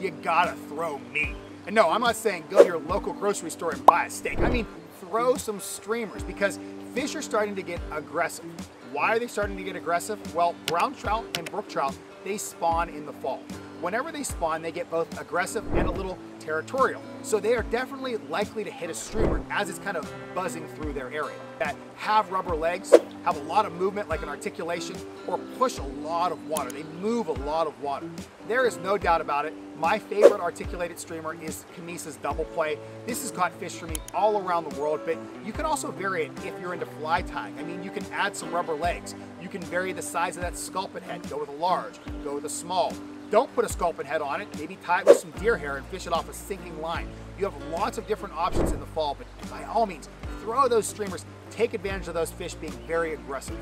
you gotta throw meat. And no, I'm not saying go to your local grocery store and buy a steak. I mean, throw some streamers, because fish are starting to get aggressive. Why are they starting to get aggressive? Well, brown trout and brook trout, they spawn in the fall. Whenever they spawn, they get both aggressive and a little territorial. So they are definitely likely to hit a streamer as it's kind of buzzing through their area. That have rubber legs, have a lot of movement like an articulation, or push a lot of water. They move a lot of water. There is no doubt about it. My favorite articulated streamer is Camisa's Double Play. This has caught fish for me all around the world, but you can also vary it if you're into fly tying. I mean, you can add some rubber legs. You can vary the size of that sculpin head. Go with a large, go with a small. Don't put a sculpin head on it. Maybe tie it with some deer hair and fish it off a sinking line. You have lots of different options in the fall, but by all means, throw those streamers. Take advantage of those fish being very aggressive.